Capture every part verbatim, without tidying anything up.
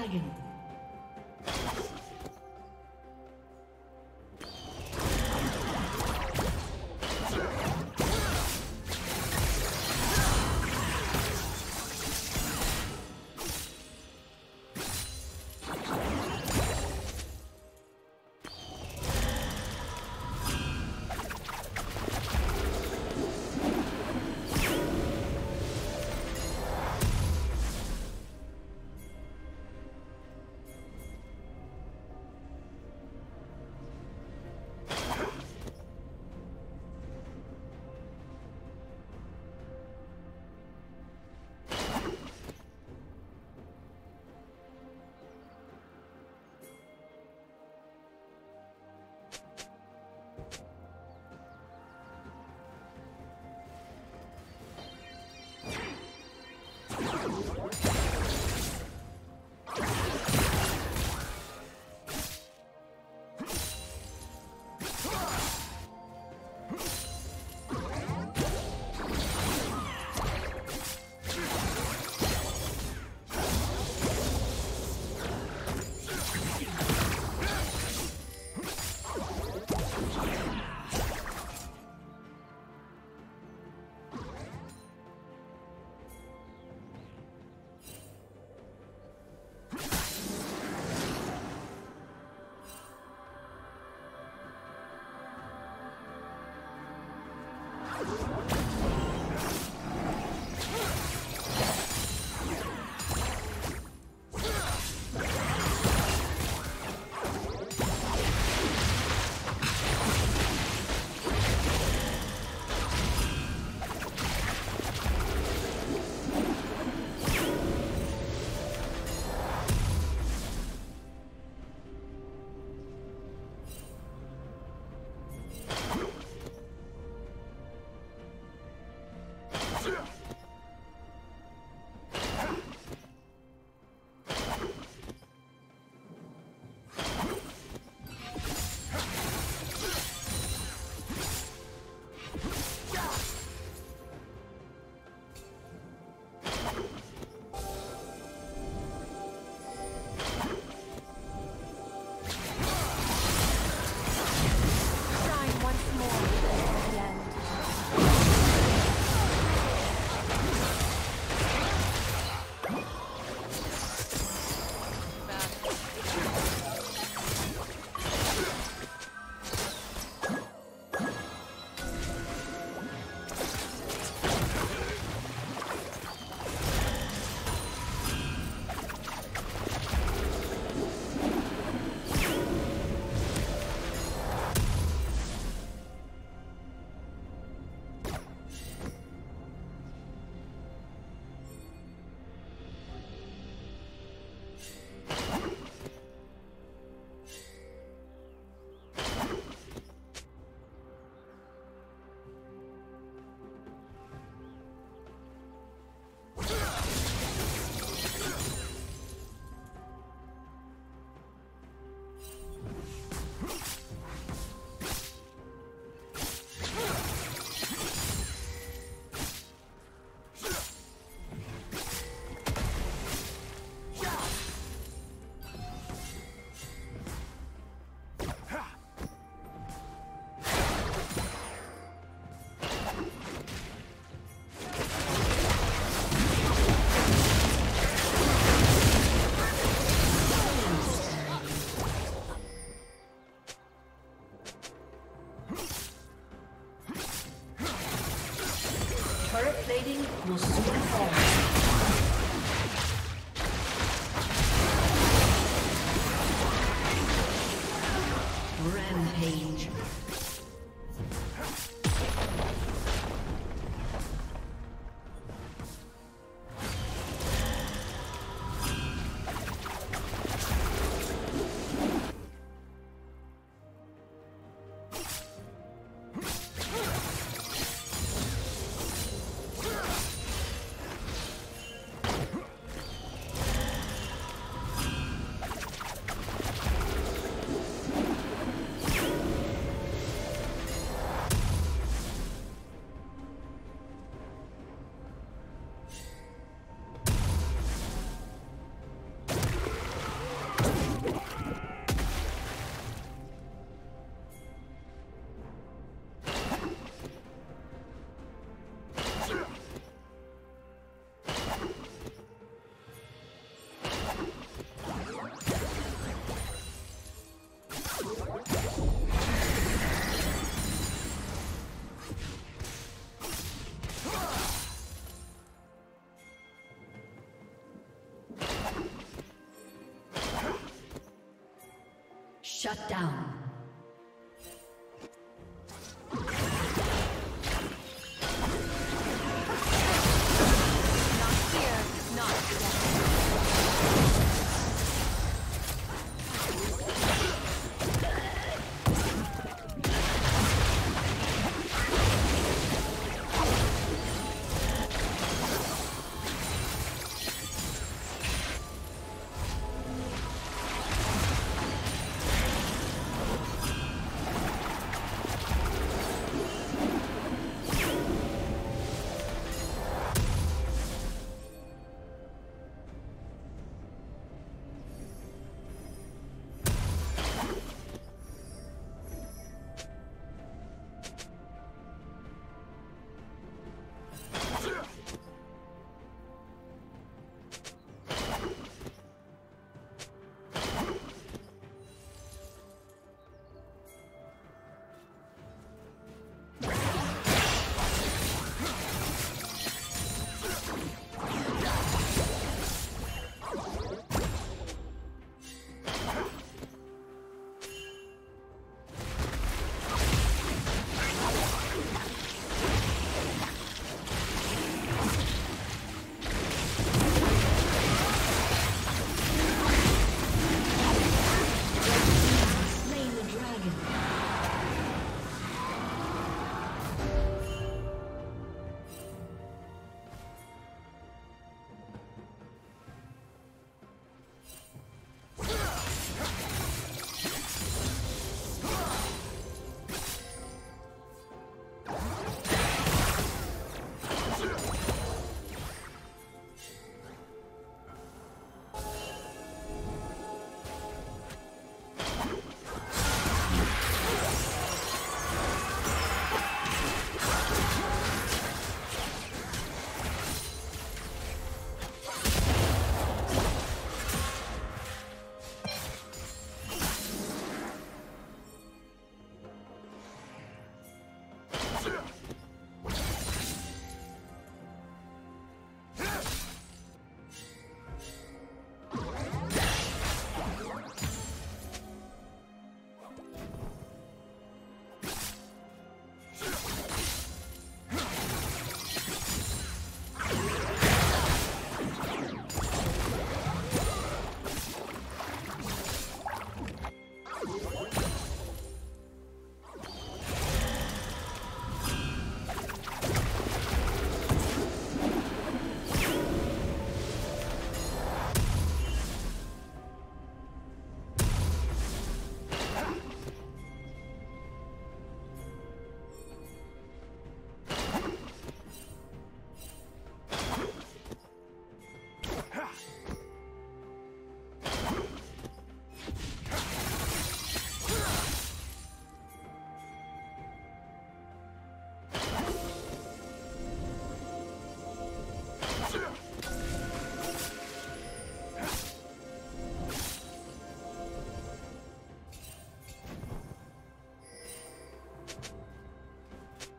dragon. We'll see you next time. Shut down.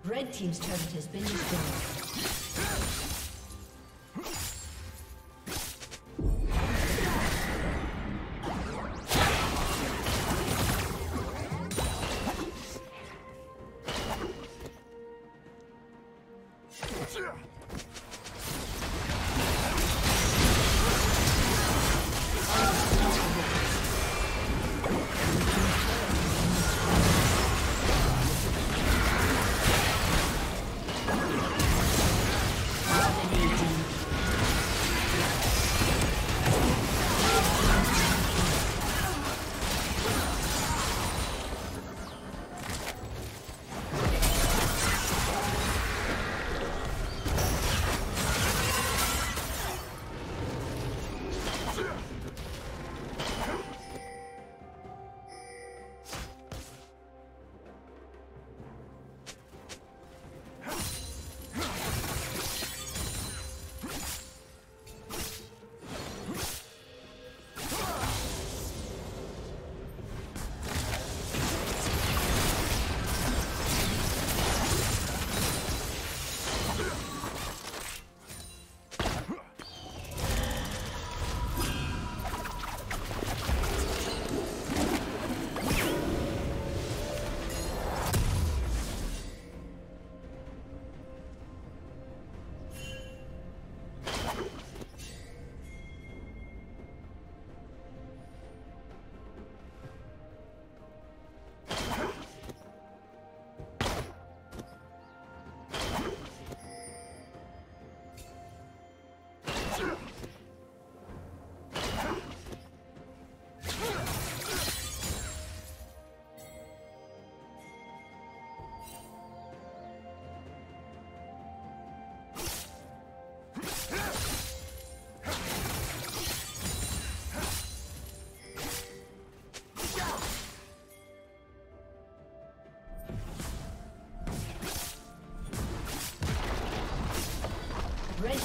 Red team's turret has been destroyed. Red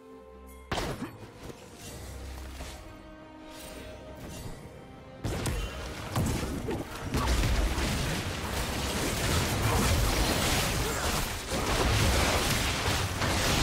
Red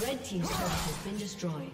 Red team's turret has been destroyed.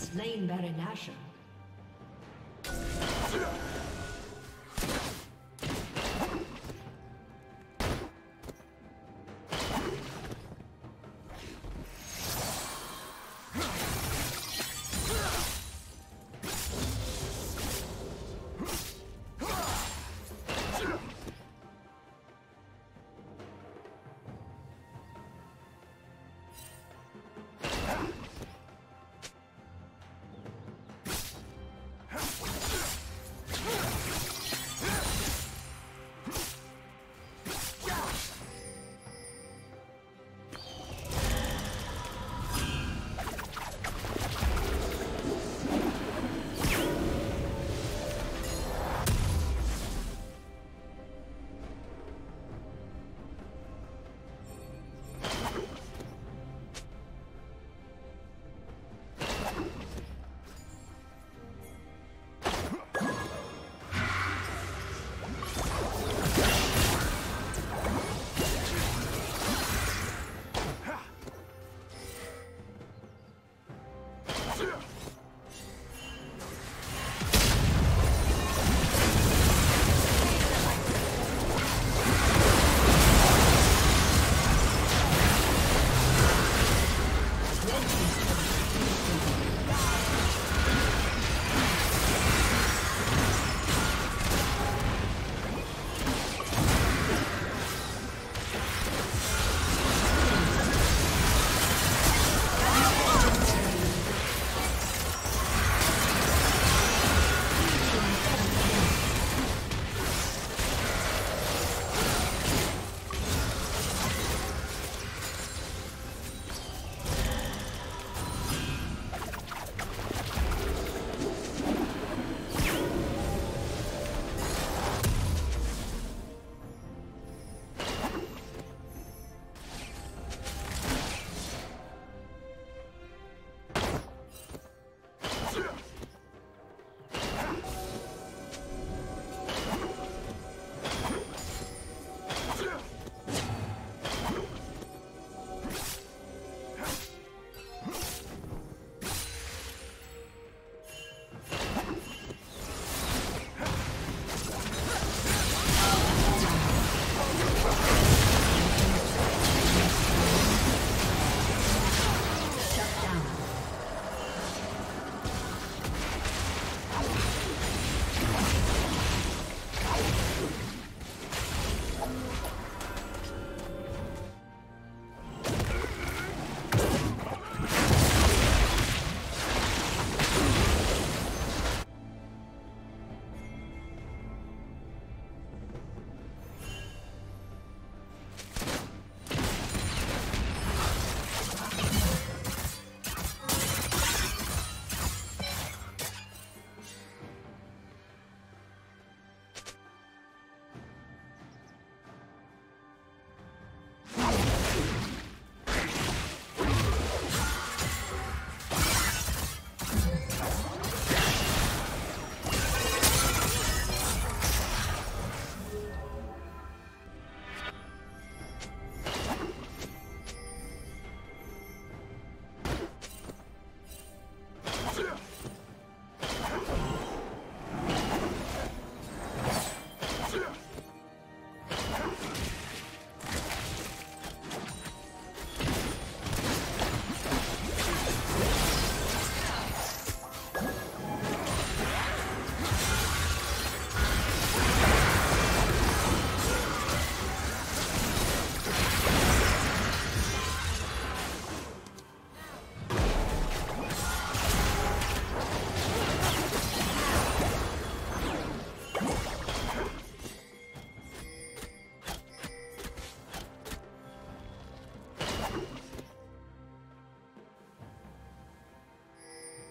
Slain Baron Nashor.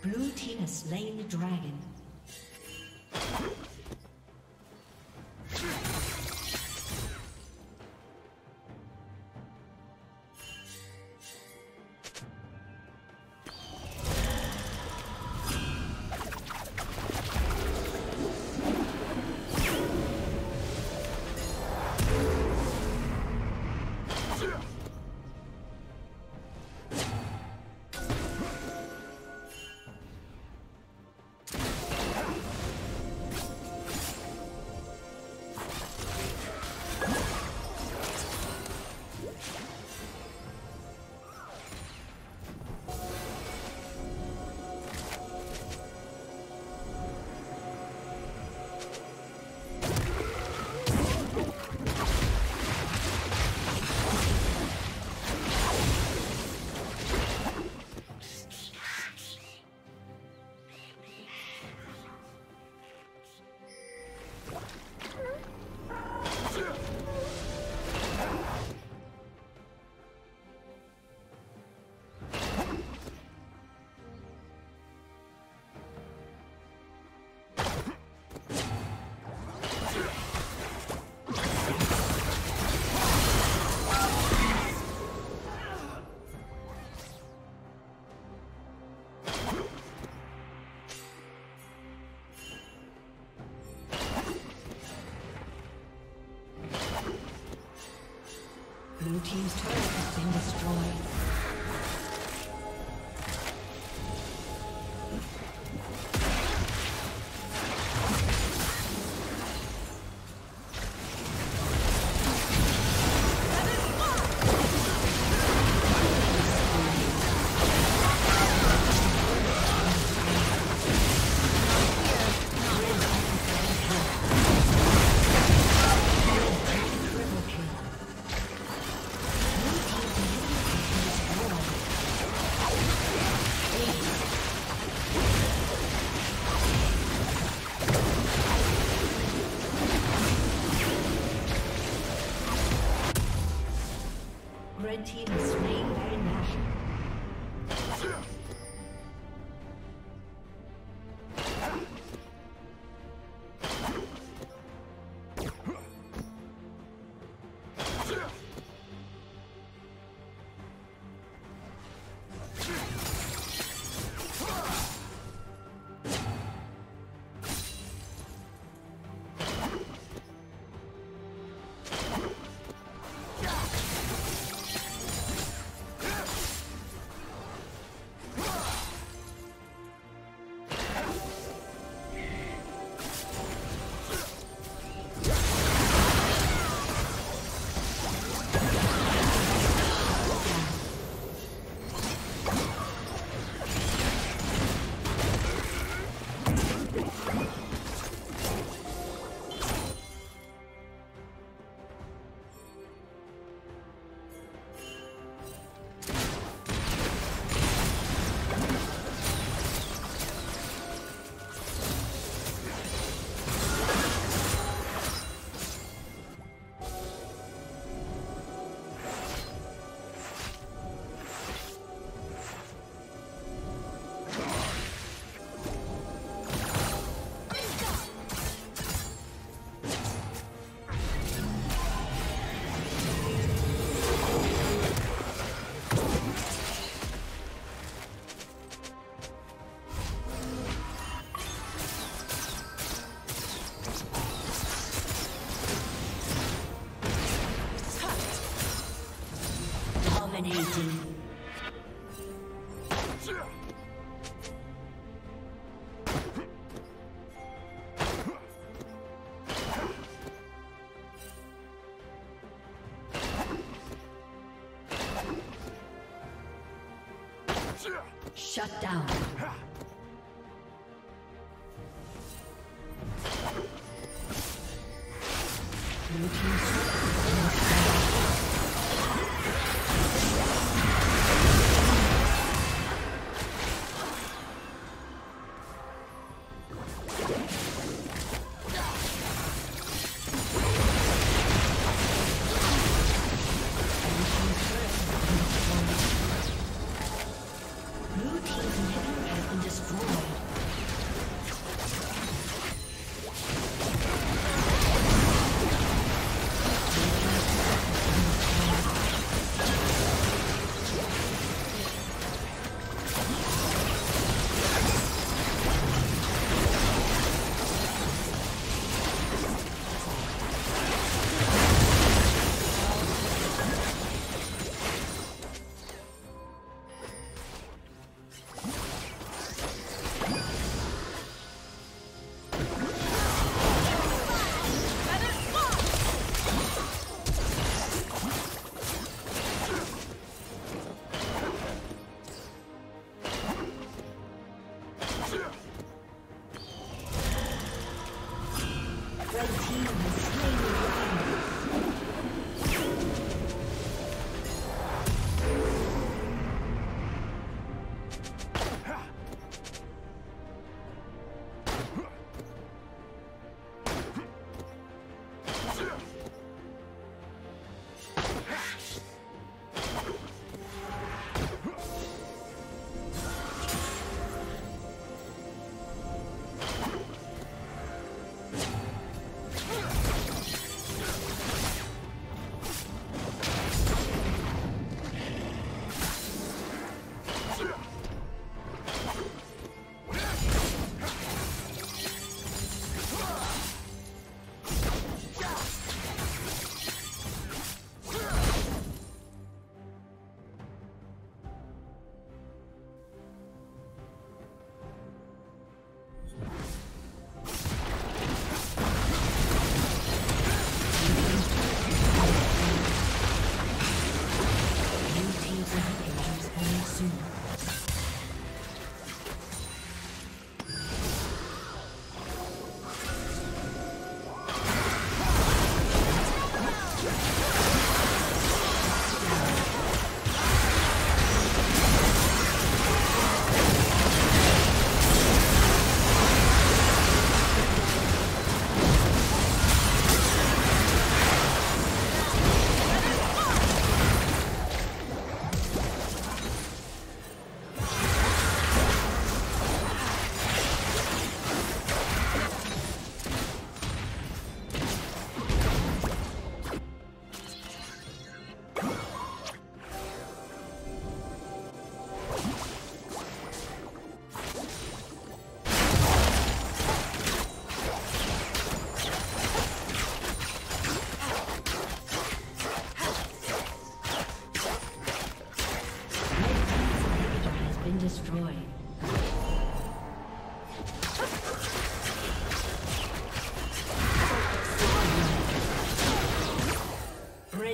Blue team has slain the dragon. Blue team's turret has been destroyed. Red team is slain very national. Shut down. Blue team's inhibitor has been destroyed. Red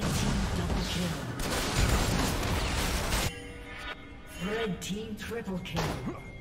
team double kill. Red team triple kill.